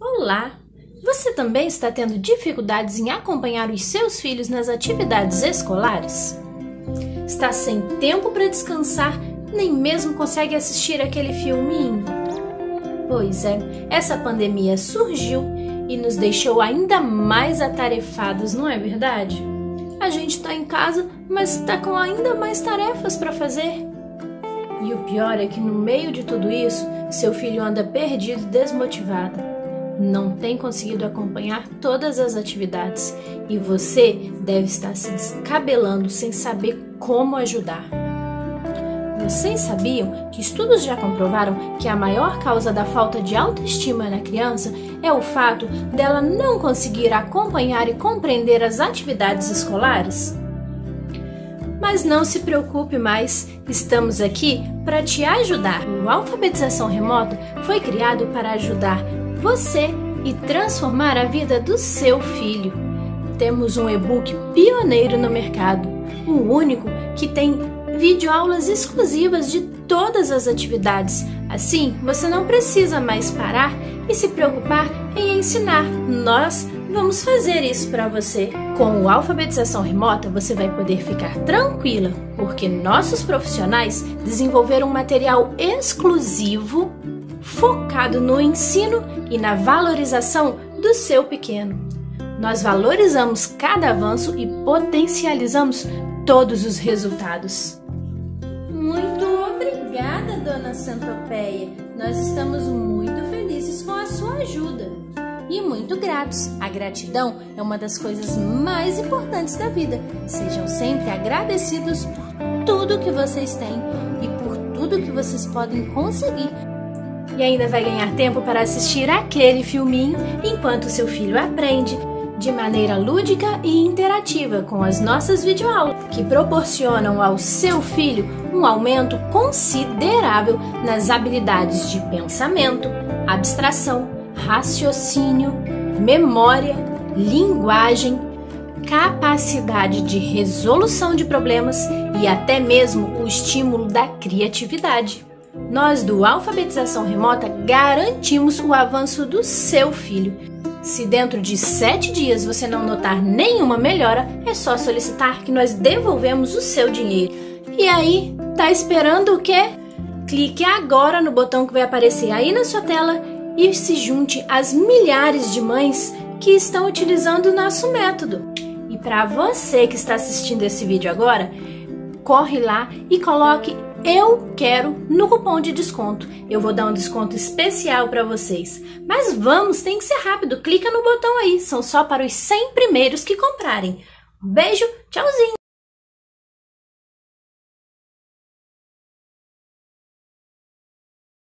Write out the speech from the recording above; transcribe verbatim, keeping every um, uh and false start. Olá! Você também está tendo dificuldades em acompanhar os seus filhos nas atividades escolares? Está sem tempo para descansar, nem mesmo consegue assistir aquele filminho? Pois é, essa pandemia surgiu e nos deixou ainda mais atarefados, não é verdade? A gente está em casa, mas está com ainda mais tarefas para fazer. E o pior é que no meio de tudo isso, seu filho anda perdido e desmotivado. Não tem conseguido acompanhar todas as atividades e você deve estar se descabelando sem saber como ajudar. Vocês sabiam que estudos já comprovaram que a maior causa da falta de autoestima na criança é o fato dela não conseguir acompanhar e compreender as atividades escolares? Mas não se preocupe mais, estamos aqui para te ajudar. O Alfabetização Remota foi criado para ajudar você e transformar a vida do seu filho. Temos um e-book pioneiro no mercado, o único que tem videoaulas exclusivas de todas as atividades. Assim, você não precisa mais parar e se preocupar em ensinar. Nós vamos fazer isso para você. Com o Alfabetização Remota, você vai poder ficar tranquila, porque nossos profissionais desenvolveram um material exclusivo focado no ensino e na valorização do seu pequeno. Nós valorizamos cada avanço e potencializamos todos os resultados. Muito obrigada, Dona Centopeia. Nós estamos muito felizes com a sua ajuda. E muito gratos. A gratidão é uma das coisas mais importantes da vida. Sejam sempre agradecidos por tudo que vocês têm e por tudo que vocês podem conseguir. E ainda vai ganhar tempo para assistir aquele filminho enquanto seu filho aprende de maneira lúdica e interativa com as nossas videoaulas, que proporcionam ao seu filho um aumento considerável nas habilidades de pensamento, abstração, raciocínio, memória, linguagem, capacidade de resolução de problemas e até mesmo o estímulo da criatividade. Nós do Alfabetização Remota garantimos o avanço do seu filho. Se dentro de sete dias você não notar nenhuma melhora, é só solicitar que nós devolvemos o seu dinheiro. E aí, tá esperando o quê? Clique agora no botão que vai aparecer aí na sua tela e se junte às milhares de mães que estão utilizando o nosso método. E para você que está assistindo esse vídeo agora, corre lá e coloque Eu Quero no cupom de desconto. Eu vou dar um desconto especial para vocês. Mas vamos, tem que ser rápido. Clica no botão aí. São só para os cem primeiros que comprarem. Beijo, tchauzinho!